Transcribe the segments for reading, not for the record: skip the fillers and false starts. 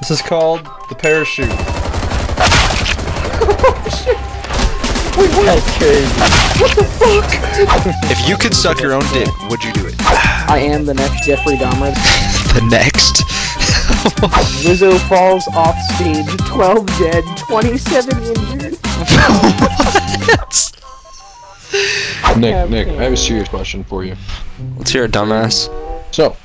This is called the parachute. Oh shit! Wait, what? That's crazy. What the fuck? If you could suck your own dick, would you do it? I am the next Jeffrey Dahmer. The next? Lizzo falls off stage, 12 dead, 27 injured. What? Nick, I have a serious question for you. Let's hear it, dumbass. So,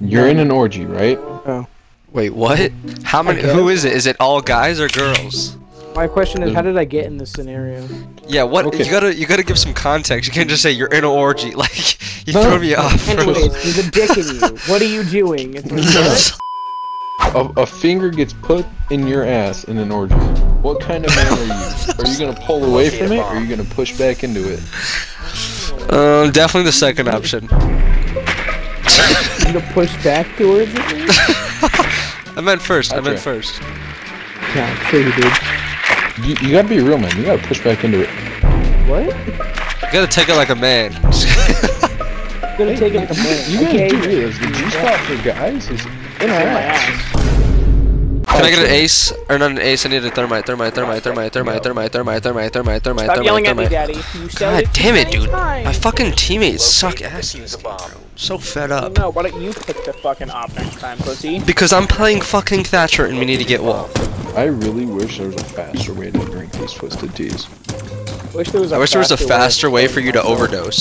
you're in an orgy, right? Oh. Wait, what? How many? Who is it? Is it all guys or girls? My question is, how did I get in this scenario? Yeah, what? Okay. You gotta give some context. You can't just say you're in an orgy. Like, you threw me off. Anyways, there's a dick in you. What are you doing? A finger gets put in your ass in an orgy. What kind of man are you? Are you gonna pull away from it, or are you gonna push back into it? Definitely the second option. You gonna push back towards it? I meant first. Yeah, I'm sure you did. You gotta be a real man. You gotta push back into it. What? You gotta take it like a man. You gotta do this. The G-spot for guys is in my ass. Can I get an ace? Or not an ace, I need a thermite. Stop yelling at me, daddy. God damn it, dude. My fucking teammates suck asses. So fed up. No, why don't you pick the fucking op next time, pussy? Because I'm playing fucking Thatcher and we need to get wall. I really wish there was a faster way to drink these twisted teas. I wish there was a faster way for you to overdose.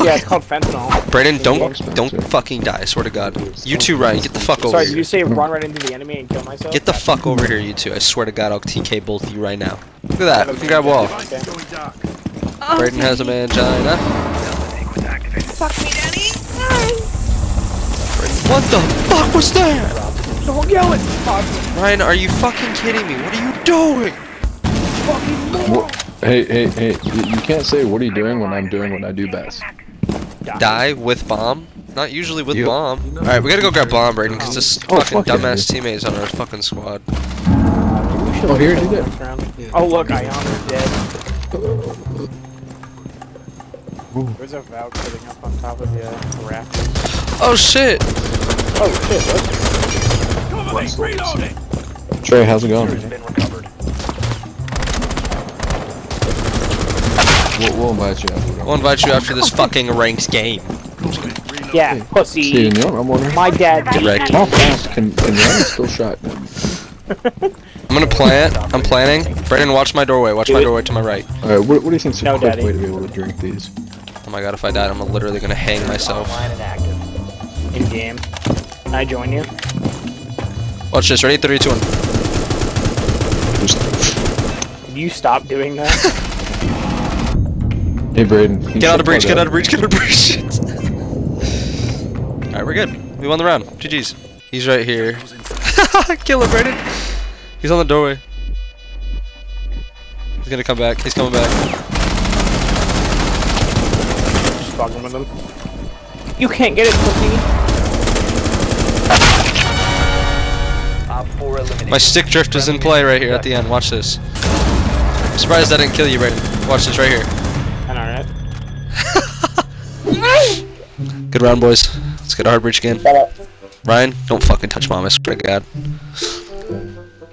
Yeah, it's called fentanyl. Braden, don't fucking die, I swear to God. You two, Ryan, get the fuck over here. Sorry, did you say run right into the enemy and kill myself? Get the fuck over here, you two. I swear to God, I'll TK both of you right now. Look at that, we can grab wall. Okay. Braden has a mangina. Fuck me, Danny. What the fuck was that? Don't yell at me. Ryan, are you fucking kidding me? What are you doing? Fucking moron. Hey, you can't say what are you doing when I'm doing what I do best. Die with bomb? Not usually with bomb. Alright, we gotta go grab bomb, Braden, because this fucking dumbass teammate is on our fucking squad. Oh, here, do that. Oh, look, Ayana's dead. There's a Valve sitting up on top of the rafters. Oh, shit! Oh, shit, what? Trey, how's it going? We'll invite you after that. We'll invite you after this fucking ranked game. Yeah, pussy. See, you know, my dad direct. How fast can Ryan still shotgun? I'm gonna plant. I'm planning. Braden, watch my doorway. Watch my doorway to my right. Alright, what do you think's the quick way to be able to drink these? Oh my god, if I died, I'm literally gonna hang myself. In game. Can I join you? Watch this. Ready? 3, 2, 1. Can you stop doing that? Hey Braden, get out of breach, get out of breach, get out of breach. Alright, we're good. We won the round. GG's. He's right here. Kill him, Braden. He's on the doorway. He's gonna come back. He's coming back. Just fucking with him. You can't get it, pussy. My stick drift is in play right here at the end. Watch this. I'm surprised I didn't kill you, Braden. Watch this right here. Alright. Good round, boys. Let's get a hard breach again. Ryan, don't fucking touch mom, I swear to God.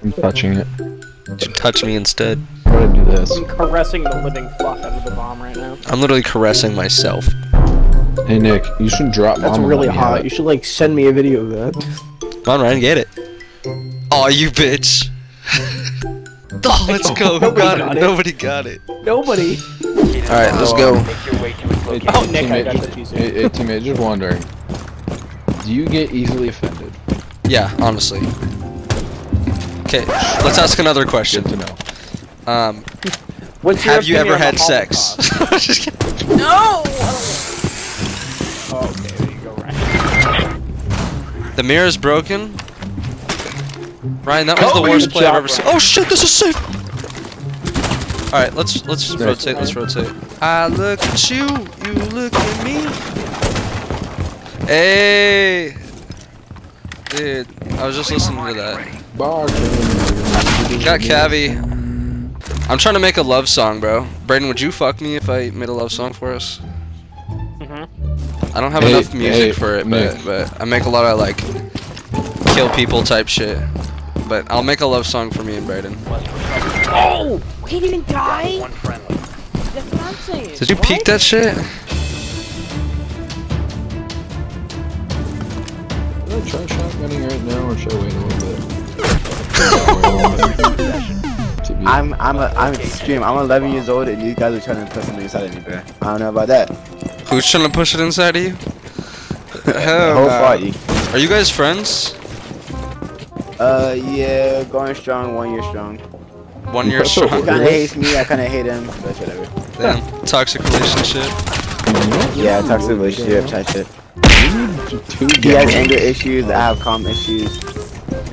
I'm touching it. You touch me instead. I'm gonna do this. I'm caressing the living fuck out of the bomb right now. I'm literally caressing myself. Hey Nick, you should drop mom. That's really hot. You should like send me a video of that. Come on, Ryan, get it. Aw, you bitch. Oh, let's go. Who got it? Nobody got it. Nobody. Alright, let's go. Oh, Nick, I got the cheese. Hey, teammate, just wondering. Do you get easily offended? Yeah, honestly. Okay, let's ask another question. Good to know. Have you ever had sex? Just kidding. No! Oh, okay, there you go, Ryan. The mirror's broken. Ryan, that was the worst play I've ever seen. Oh shit, this is safe! Alright, let's rotate, let's rotate. I look at you, you look at me. Hey! Dude, I was just listening to that. Got Cavi. I'm trying to make a love song, bro. Braden, would you fuck me if I made a love song for us? I don't have enough music for it, but I make a lot I like. kill people type shit. But I'll make a love song for me and Braden. Oh! He didn't even die? That's what I'm saying. Did you peek that shit? Should I try shotgunning right now, or should I wait a little bit? I'm extreme. I'm 11 years old, and you guys are trying to push something inside of me, bro. I don't know about that. Who's trying to push it inside of you? Hell, whole party. Are you guys friends? Yeah, going strong. 1 year strong. 1 year strong. He kinda hates me. I kinda hate him. But whatever. Damn. Toxic relationship. Yeah, toxic relationship type shit. He has anger issues, I have calm issues.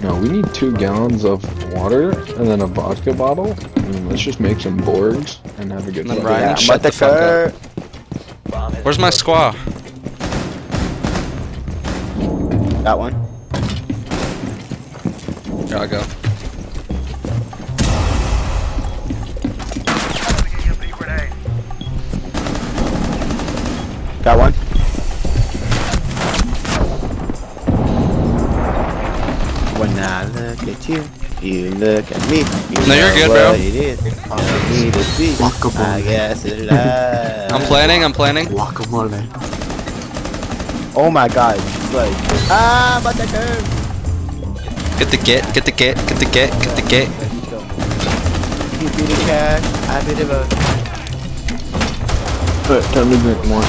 No, we need 2 gallons of water and then a vodka bottle. And let's just make some boards and have a good time. Ryan, yeah, shut the fuck up. Where's my squaw? That one. Here I go. Got one. When I look at you, you look at me. You no, you're good, bro. Guacamole. I guess it's life. I'm planning. Guacamole. Oh my god. It's like, but the curve. Get the get. You be the cash, I be the vote. Alright, time to drink more.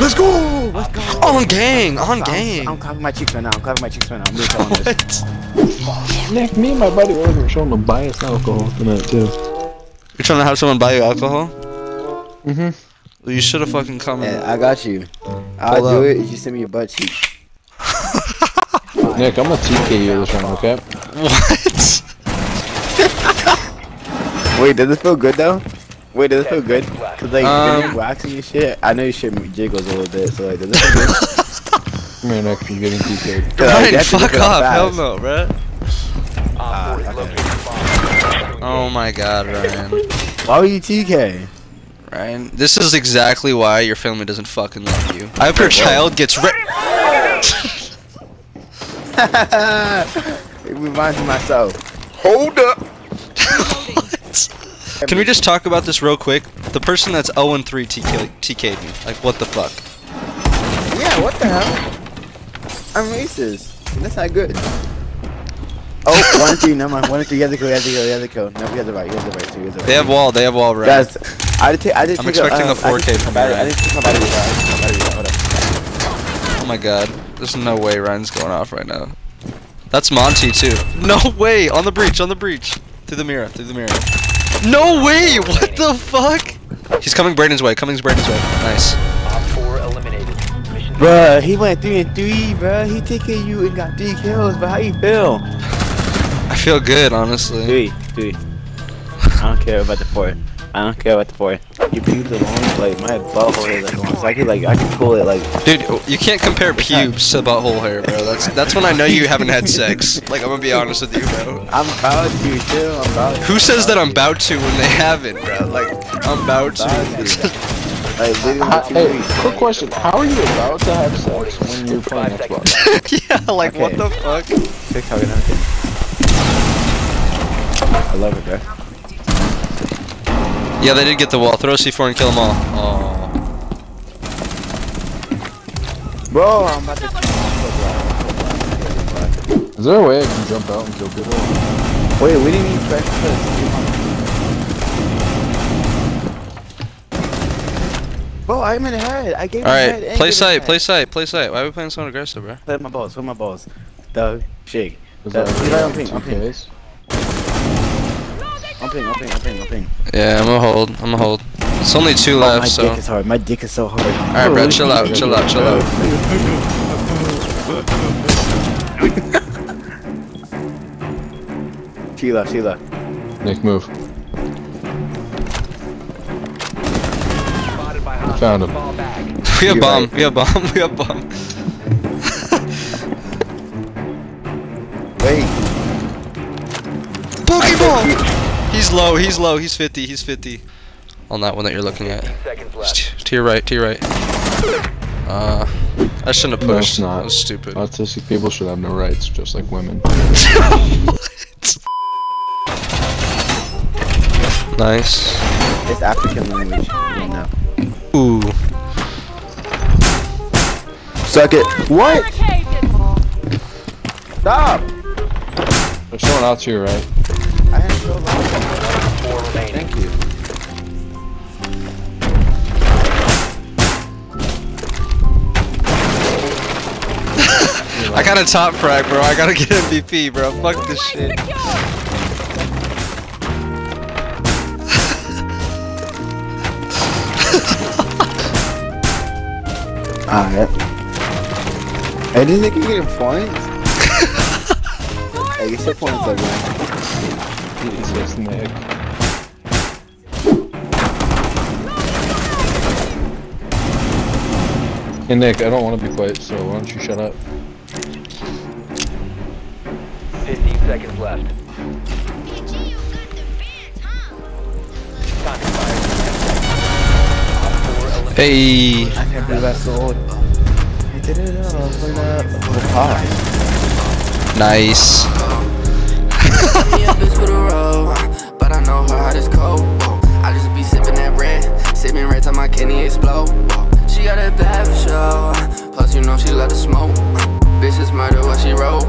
Let's go! On gang! I'm covering my cheeks right now, I'm really telling this. Nick, me and my buddy were over showing them buy us alcohol tonight, too. You're trying to have someone buy you alcohol? Mm-hmm. Well, you should've fucking come. Yeah, I got you. I'll do it if you send me your butt cheek. Nick, I'm gonna TK you this one, okay? What? Wait, does this feel good, though? Wait, does it feel good? Cause like you're waxing and shit. I know your shit jiggles a little bit, so like does it feel good? Man, Nick, you're getting TK'd. Ryan, fuck off, hell no, bro. Okay. Oh my god, Ryan. Why were you TK? Ryan, this is exactly why your family doesn't fucking love you. I hope your child gets It reminds me myself. Hold up. Can we just talk about this real quick? The person that's 0-3 TK'd me. Like, what the fuck? Yeah, what the hell? I'm racist. That's not good. Oh, 1-3, never mind. 1-3, you have to go. No, you have the right. They have wall, right? Guys, I did I'm expecting the 4K from Ryan. I didn't take my battery down. Oh my god. There's no way Ryan's going off right now. That's Monty, too. No way! On the breach. Through the mirror. No way! What the fuck? He's coming Braden's way. Nice. Op 4 eliminated. Bruh, he went 3-3, bruh. He taking you and got 3 kills, but how you feel? I feel good, honestly. Three. I don't care about the 4. You pubes are long, like my butthole hair is long, so I can pull it like. Dude, you can't compare pubes to butthole hair, bro. That's when I know you haven't had sex. Like I'm gonna be honest with you, bro. I'm about to. Who says that I'm about to when they haven't, bro? Like I'm about to. Hey, quick question: how are you about to have sex when you're playing Xbox? Yeah, like what the fuck? I love it, bro. Yeah, they did get the wall. Throw a C4 and kill them all. Oh. Bro, I'm about to. Is there a way I can jump out and kill people? Wait, we didn't even press this. Bro, I'm in head. I gave him head. Alright, play sight. Why are we playing so aggressive, bro? Play my balls. Doug, shake. I'm ping. I'm ping. Yeah, I'm gonna hold. It's only 2 left, so... My dick is so hard. Alright, bro, chill out. Sheila. Nick, move. I found him. We have bomb. Wait. Pokeball! He's low. He's 50. On that one that you're looking at. To your right. I shouldn't have pushed. No, it's not. That was stupid. Autistic people should have no rights, just like women. What? Nice. It's African language. No. Ooh. Suck it. What? Stop! There's someone out to your right. I have no life. 4 remaining. Thank you. I got a top frag, bro. I gotta get MVP, bro. Fuck this shit. Alright. I didn't think you were getting points. I guess the points are going. He's just Nick. Hey Nick, I don't want to be quiet, so why don't you shut up? 15 seconds left. BG, you got the fans, huh? Counter fire. Hey! I can't believe that's so old. He did it all over the pie. Nice. But I know her heart is cold. I just be sipping that red. Sipping red till my kidney explode. She got a bad show. Plus, you know she love to smoke. Bitches murder what she wrote.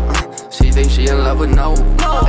She thinks she in love with no.